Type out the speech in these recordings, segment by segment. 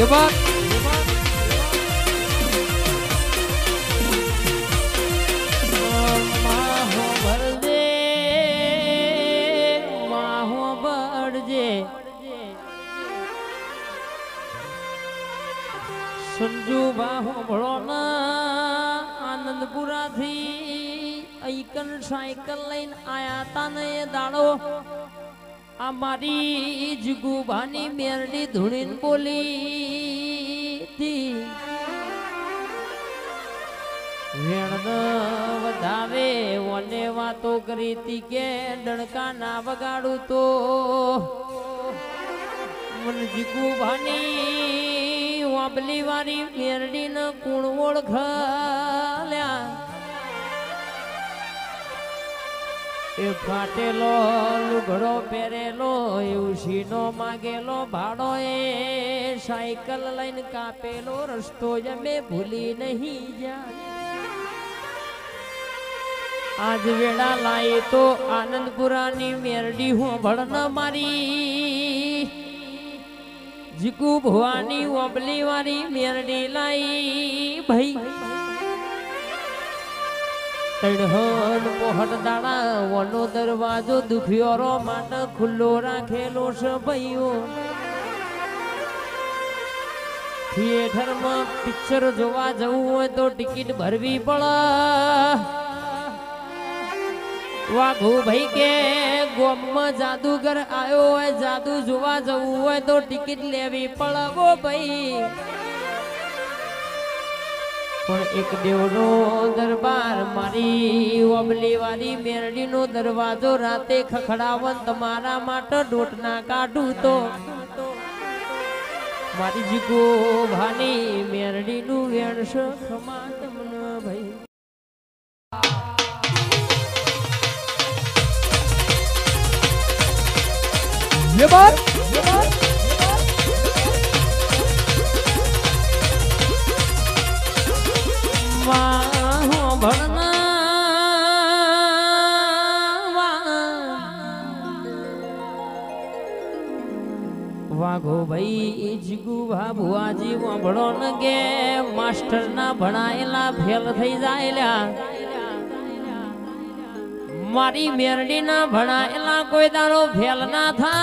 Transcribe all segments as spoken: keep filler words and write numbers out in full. ये बात माहो भर दे माहो भर दे संजू बाहो भरो ना आनंदपुरा थी ऐकन साइकिल लाइन आया था न ये दाड़ो हमारी जुगुबानी मेरनी धुनिन बोली थी वधावे वने वातो करी थी के डणका ना बगाड़ू तो मन जुगुबानी वाबली वारी मेरनी न कुण ओळख ल्या ए फाटेलो लुगड़ो पेरेलो उसीनो मागेलो भाड़ो ए साइकिल लाइन कापेलो रस्तो जमे भूली नहीं जा आज वेड़ा लाई तो आनंदपुरानी मेरडी हूँ भड़ना मारी जिकू भवानी ओबली वारी मेरडी लाई भाई तड़हन मोहन दाड़ा वनो दरवाजो दुखियो रो मान खुल्लो राखेलो सभयो थिएटर में पिक्चर जोवा जवू हो तो टिकट भरवी पड़ा वाघू भाई के गोम में जादूगर आयो है जादू जोवा जवू हो तो टिकट लेवी पड़ा वो भाई पर एक देवनो दरबार मारी ओबली वाली मेरडी नो दरवाजो राते खखड़ावन तमारा माट डोटना काढू तो मारी जीगो भानी मेरडी नु वेणस क्षमा तमन भाई ये बात ये बात माहो भरना वाघो भाई इजगु भाबुआजी वांभड़ो न के मास्टर ना भणायला फेल थई जायला मारी मेरडी ना भणायला कोई दारो फेल ना था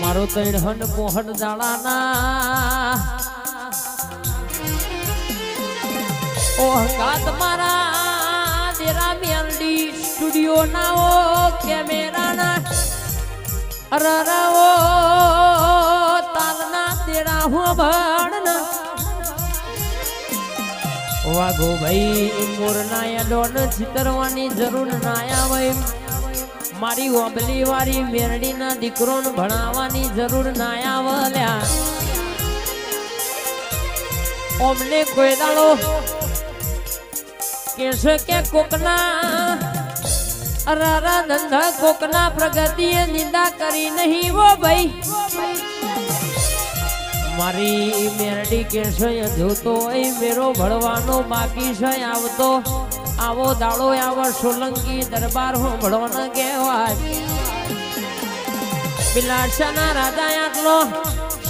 मारो तड़हन मोहन दाड़ाना ओह कात मारा तेरा मेलडी स्टूडियो ना ओ कैमरा ना अरे रे ओ तालना तेरा हो भणना वागो भाई मोरना या डोन चितरवानी जरूर ना आवे मारी ओबली वारी मेरडी ना दीकरो भणावानी जरूर ना आवल्या ओमने कोई दाड़ो केस के कोकना अरारा धंधा कोकना प्रगति निंदा करी नहीं वो भाई मारी मेरडी केस जो तो ए मेरो भड़वानो बाकी से आवतो आवो दाड़ो आव सोलंकी दरबार हो भड़ो न गेवाज बिलासना राजा आटलो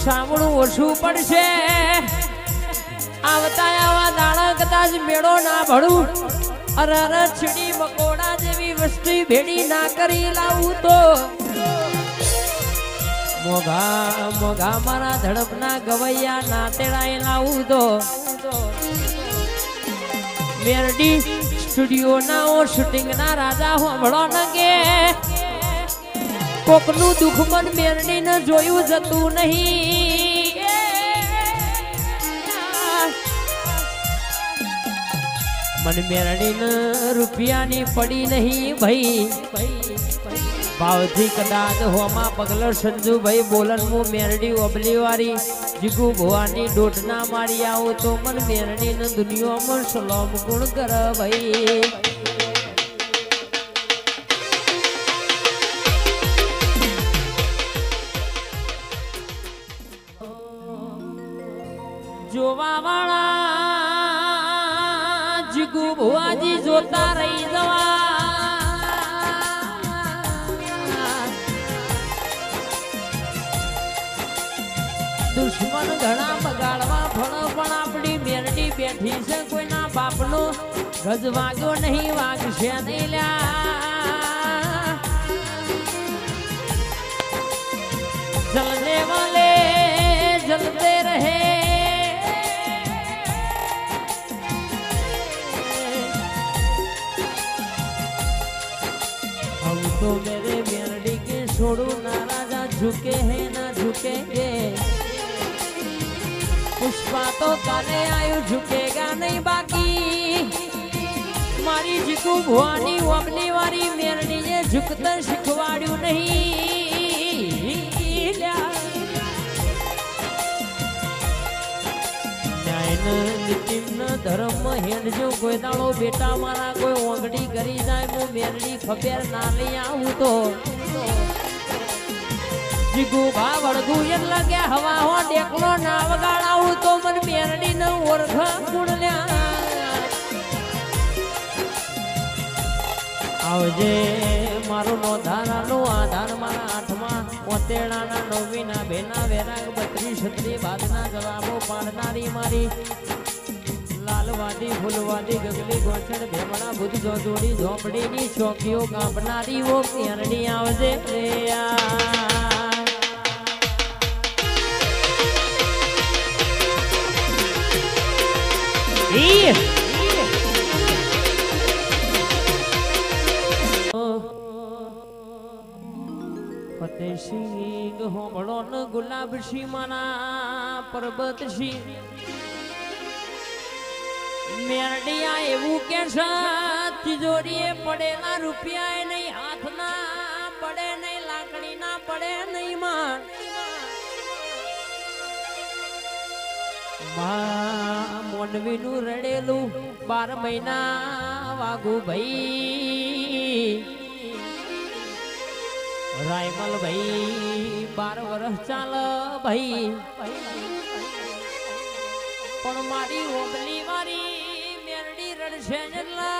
सावणु ओछू पड़शे आवता आवा दाड़ा कदाच मेड़ो ना भड़ू अरर छिड़ी मकोड़ा जेवी वस्तु भेड़ी ना करी लाऊ तो मोगा मोगा मारा धड़पना गवैया ना तेड़ाए लाऊ तो मेरडी स्टूडियो ना ओ शूटिंग ना राजा होंभळो न के कोकनु दुख मन मेरडी न जोयू जतू नहीं मन मेरडी न रुपया नी पड़ी नहीं भाई भावथी कदाच होमा पगल संजू भाई बोलन मु मेरडी ओबली वारी जिगू भवानी डोटना मारी आओ तो मन मेरणी न दुनिया में सलाम गुण कर भाई जोवा वाला જીગુ ભુવાજી જોતા રહી જવા દુશ્મન ઘણા બગાડવા ફળ પણ આપણી મેરડી બેઠી છે કોઈના બાપનો ગજ વાગ્યો નહીં વાગશે નહીં લ્યા જલને વાલે જલતે રહે तो मेरे मेरडी के छोड़ू ना राजा झुके है ना झुकेंगे पुष्पा तो काले आयु झुकेगा नहीं बाकी मारी जीकू भुवानी अपनी वारी मेरडी ये झुकता शिखवाड़ू नहीं नितिन धर्म हेडजो कोई दाड़ो बेटा मारा कोई ओंगड़ी करी जाए मु मेरडी खबेर ना ले आऊं तो जिगु भा वड़गु यन लगे हवा हो देखलो ना वगाड़ाऊं तो मन मेरडी न ओरख गुणल्या आवजे मारो नो धारा नो आधार मारा आठमा ओतेड़ा ना नोवीना बेना वेराग बत्री छत्री बादना जवाबो पाड़नारी मारी लालवादी फूलवादी गगली गोचड़ भेमणा बुद्ध जोजोड़ी झोपड़ी नी चौकियों कांपनारी वो मेरडी आवजे प्रिया ई सिंग होमड़ोन गुलाब सी मना पर्वत सी मेरडिया एवं कैसा तिजोरीए पड़े ना रुपया नहीं हाथ ना पड़े नहीं लाकड़ी ना पड़े नहीं मान मोनवी नू रड़ेलू बार महीना वागू भाई रायमल भाई बार वर्ष चाल भाई पण मारी ओबली वारी मेरडी रड़शे जल्ला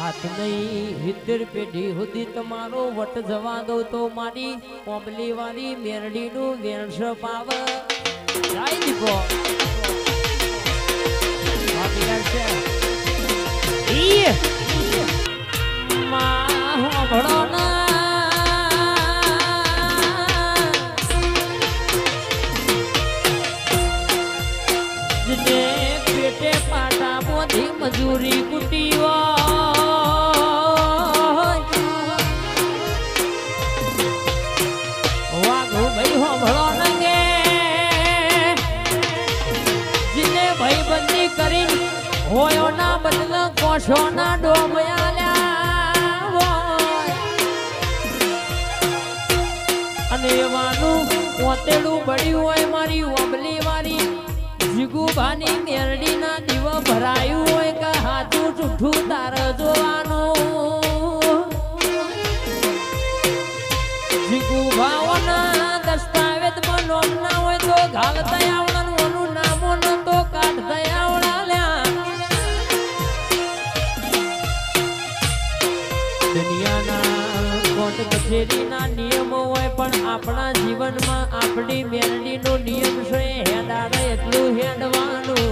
हाथ नहीं हितर पेढ़ी हुदी तमारो वट जवा दो तो मारी ओबली वारी मेरडी नु वेरस पाव जाई दीपो पेटे पाटा बोधी मजूरी कुटियो वागो भाई हो भलो नंगे जिने भाई बंदी करी होयो ना बदल कोशो ना डोमया अने वानू ओतेडू बड़ी होय मारी ओबली वारी जिगु भानी मेरडी ना दीवा भरायू होय का हाथू ठूठू तार जोवानो जिगु भावना दस्तावेज मनो ना होय तो घालता आवणन ओनु नामो न तो काढता आवणाल्या दुनिया ना कोट कचेरी ना नियमो પણ આપણા જીવનમાં આપણી મેરડીનો નિયમ છે હેડાડે એટલું હેડવાનું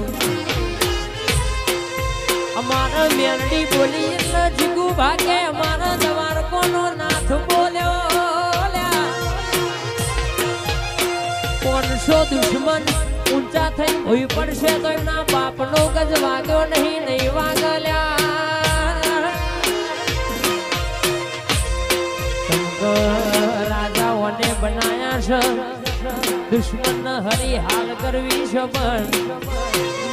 અમારા મેરડી બોલી એટલે જીગુ ભાગે અમારા દવાર કોનો નાથ બોલ્યો લ્યા પાંચસો દુશ્મન ઊંચા થઈ ભૂઈ પડશે તો એમના બાપનો ગજ વાગ્યો નહીં નહીં વાગલ્યા શંકર बनाया दुश्मन हरी हाल करवी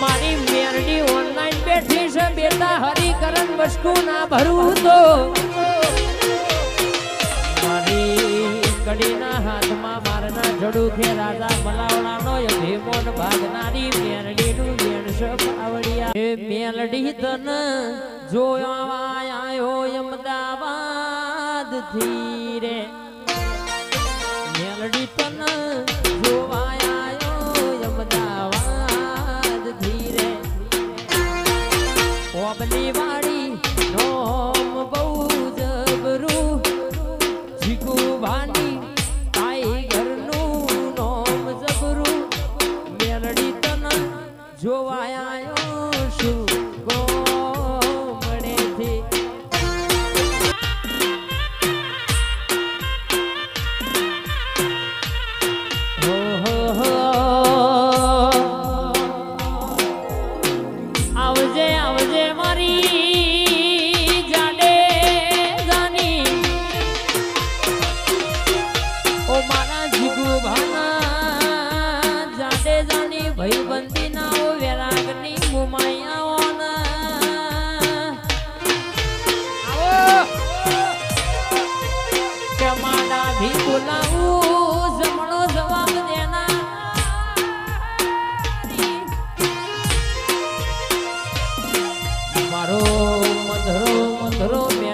मारी मेरडी ऑनलाइन बैठी से बेटा हरी करन बसकू ना भरू तो मारी कड़ी ना हाथ में मारना जड़ू थे राजा मलावड़ा नो ये मोन भागनारी मेरडी नु वेण सब आवड़िया ए मेरडी तन जो आया हो अहमदाबाद थी रे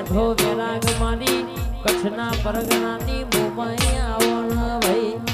બેઠો વેરાગ મારી કચ્છના પરગણાની મોમાઈ આવણ ભાઈ।